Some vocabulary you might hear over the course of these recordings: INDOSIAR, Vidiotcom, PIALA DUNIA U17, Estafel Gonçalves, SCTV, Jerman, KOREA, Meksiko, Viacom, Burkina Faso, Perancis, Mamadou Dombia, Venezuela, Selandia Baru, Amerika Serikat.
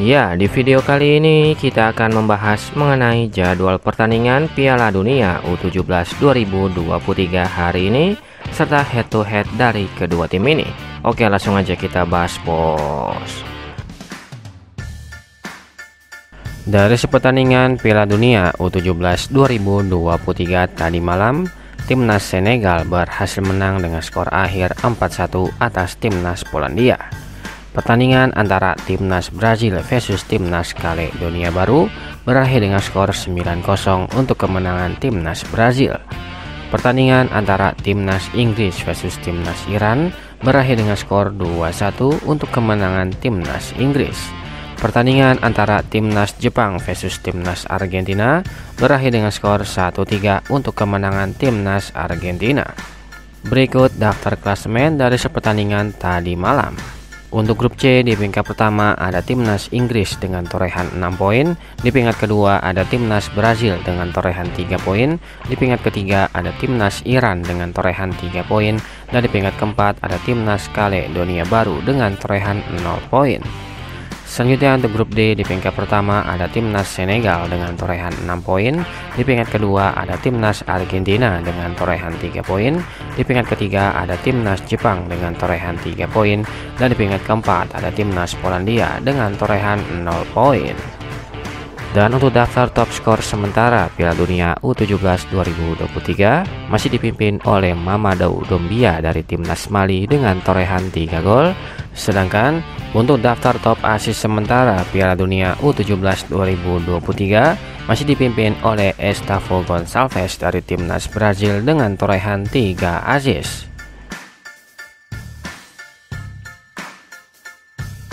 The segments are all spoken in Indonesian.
Ya, di video kali ini kita akan membahas mengenai jadwal pertandingan Piala Dunia U17 2023 hari ini serta head to head dari kedua tim ini. Oke, langsung aja kita bahas, bos. Dari pertandingan Piala Dunia U17 2023 tadi malam, timnas Senegal berhasil menang dengan skor akhir 4-1 atas timnas Polandia. Pertandingan antara timnas Brazil versus timnas Kaledonia Baru berakhir dengan skor 9-0 untuk kemenangan timnas Brazil. Pertandingan antara timnas Inggris versus timnas Iran berakhir dengan skor 2-1 untuk kemenangan timnas Inggris. Pertandingan antara timnas Jepang versus timnas Argentina berakhir dengan skor 1-3 untuk kemenangan timnas Argentina. Berikut daftar klasemen dari pertandingan tadi malam. Untuk grup C, di peringkat pertama ada timnas Inggris dengan torehan 6 poin, di peringkat kedua ada timnas Brazil dengan torehan 3 poin, di peringkat ketiga ada timnas Iran dengan torehan 3 poin, dan di peringkat keempat ada timnas Kaledonia Baru dengan torehan 0 poin. Selanjutnya untuk grup D, di peringkat pertama ada timnas Senegal dengan torehan 6 poin, di peringkat kedua ada timnas Argentina dengan torehan 3 poin, di peringkat ketiga ada timnas Jepang dengan torehan 3 poin, dan di peringkat keempat ada timnas Polandia dengan torehan 0 poin. Dan untuk daftar top skor sementara Piala Dunia U17 2023 masih dipimpin oleh Mamadou Dombia dari timnas Mali dengan torehan 3 gol. Sedangkan untuk daftar top asis sementara Piala Dunia U17 2023 masih dipimpin oleh Estafel Gonçalves dari timnas Brazil dengan torehan 3 asis.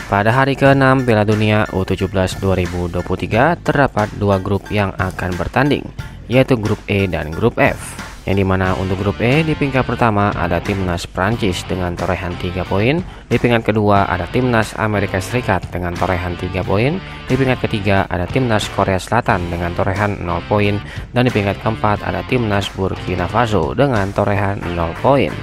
Pada hari ke-6 Piala Dunia U17 2023 terdapat dua grup yang akan bertanding, yaitu grup E dan grup F. Yang dimana untuk grup E, di peringkat pertama ada timnas Perancis dengan torehan 3 poin, di peringkat kedua ada timnas Amerika Serikat dengan torehan 3 poin, di peringkat ketiga ada timnas Korea Selatan dengan torehan 0 poin, dan di peringkat keempat ada timnas Burkina Faso dengan torehan 0 poin.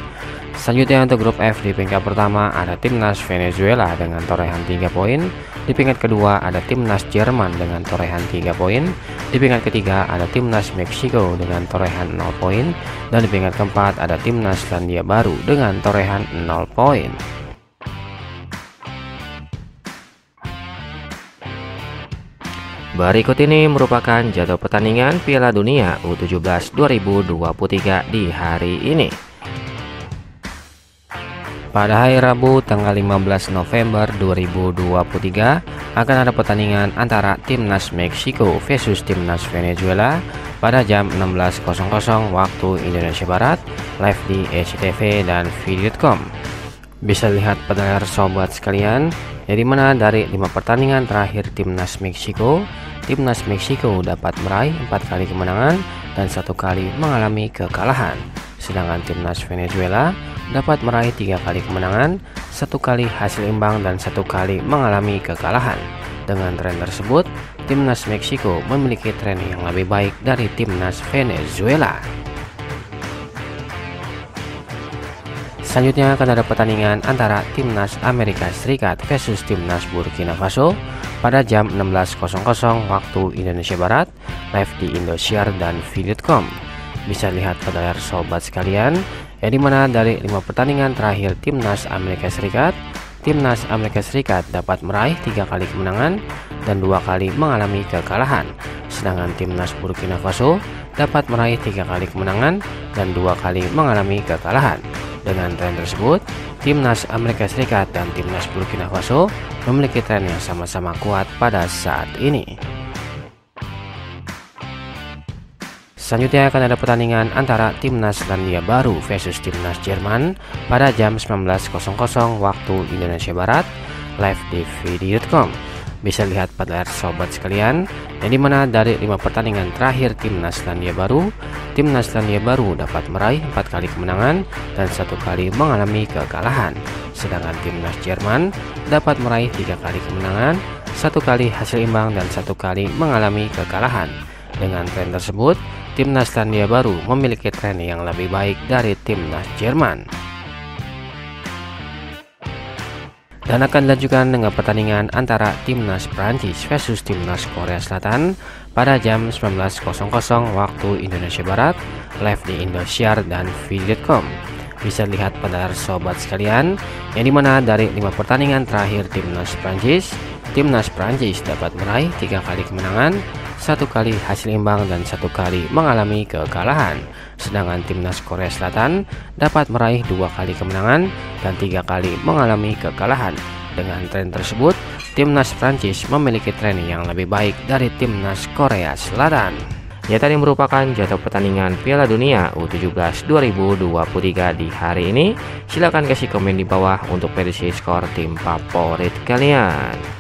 Selanjutnya untuk grup F, di peringkat pertama ada timnas Venezuela dengan torehan 3 poin, di peringkat kedua ada timnas Jerman dengan torehan 3 poin, di peringkat ketiga ada timnas Meksiko dengan torehan 0 poin, dan di peringkat keempat ada timnas Selandia Baru dengan torehan 0 poin. Berikut ini merupakan jadwal pertandingan Piala Dunia U17 2023 di hari ini. Pada hari Rabu tanggal 15 November 2023 akan ada pertandingan antara timnas Meksiko versus timnas Venezuela pada jam 16.00 waktu Indonesia Barat, live di SCTV dan Vidiotcom. Bisa lihat pendengar sobat sekalian, jadi mana dari 5 pertandingan terakhir timnas Meksiko dapat meraih 4 kali kemenangan dan 1 kali mengalami kekalahan. Sedangkan timnas Venezuela dapat meraih 3 kali kemenangan, 1 kali hasil imbang, dan 1 kali mengalami kekalahan. Dengan tren tersebut, timnas Meksiko memiliki tren yang lebih baik dari timnas Venezuela. Selanjutnya akan ada pertandingan antara timnas Amerika Serikat versus timnas Burkina Faso pada jam 16.00 waktu Indonesia Barat, live di Indosiar dan Vidiotcom. Bisa lihat pendengar sobat sekalian, yang dimana dari 5 pertandingan terakhir timnas Amerika Serikat dapat meraih 3 kali kemenangan dan 2 kali mengalami kekalahan. Sedangkan timnas Burkina Faso dapat meraih 3 kali kemenangan dan 2 kali mengalami kekalahan. Dengan tren tersebut, timnas Amerika Serikat dan timnas Burkina Faso memiliki tren yang sama-sama kuat pada saat ini. Selanjutnya akan ada pertandingan antara timnas Selandia Baru versus timnas Jerman pada jam 19.00 waktu Indonesia Barat, live di Vidiotcom. Bisa lihat pada sobat sekalian, yang dimana dari 5 pertandingan terakhir timnas Selandia Baru dapat meraih 4 kali kemenangan dan 1 kali mengalami kekalahan. Sedangkan timnas Jerman dapat meraih 3 kali kemenangan, 1 kali hasil imbang, dan 1 kali mengalami kekalahan. Dengan tren tersebut, timnas Selandia Baru memiliki tren yang lebih baik dari timnas Jerman. dan akan dilanjutkan dengan pertandingan antara timnas Perancis versus timnas Korea Selatan pada jam 19.00 waktu Indonesia Barat, live di Indosiar dan Viacom. Bisa dilihat pada sobat sekalian, yang dimana dari 5 pertandingan terakhir timnas Perancis dapat meraih 3 kali kemenangan, 1 kali hasil imbang, dan 1 kali mengalami kekalahan. Sedangkan timnas Korea Selatan dapat meraih 2 kali kemenangan dan 3 kali mengalami kekalahan. Dengan tren tersebut, timnas Perancis memiliki tren yang lebih baik dari timnas Korea Selatan. Ya, tadi merupakan jadwal pertandingan Piala Dunia U17 2023 di hari ini. Silahkan kasih komen di bawah untuk prediksi skor tim favorit kalian.